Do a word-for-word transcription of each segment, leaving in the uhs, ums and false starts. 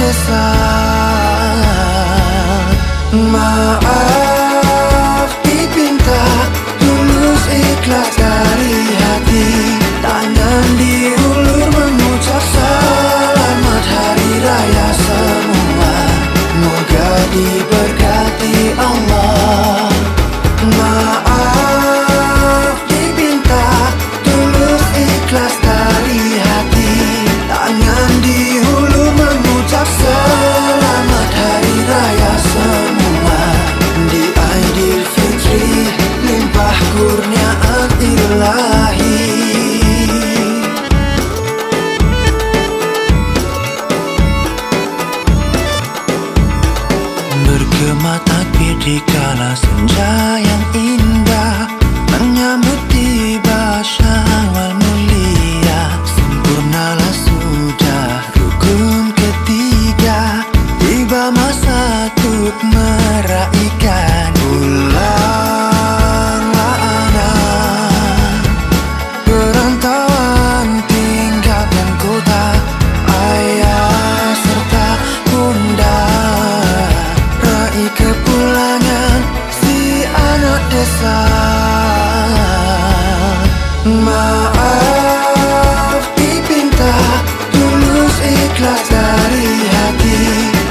desa. Maaf dipinta tulus ikhlas dari hati, tangan diulur mengucap selamat hari raya semua, moga diberkati Allah. Maaf dipinta tulus ikhlas dari hati, tangan diulur mengucap selamat hari raya semua. Di Aidilfitri limpah kurniaan Ilahi. Bergema takbir di kala senja yang indah, menyambut tiba Syawal mulia. Sempurnalah sudah rukun ketiga, tiba masa untuk meraihkan. Pulanglah anak perantauan, tinggalkan kota ayah serta bunda, raih kepulangan si anak desa. Maaf dipinta tulus ikhlas dari hati,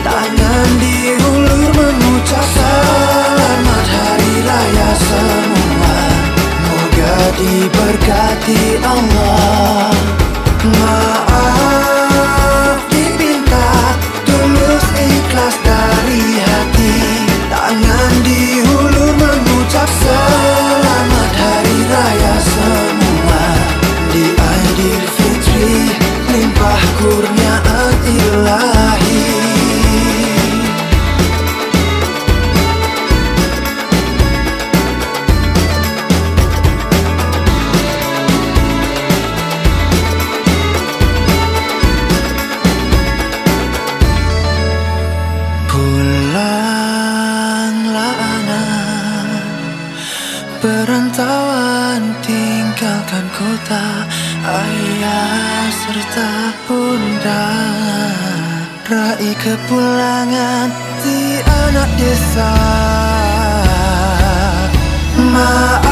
tangan diulur mengucap selamat hari raya semua, moga diberkati Allah. Maaf dipinta tulus ikhlas dari hati, tangan diulur mengucap selamat hari raya semua. Di Aidilfitri limpah kurniaan Ilahi. Perantauan tinggalkan kota ayah serta bunda, raih kepulangan si anak desa. Maaf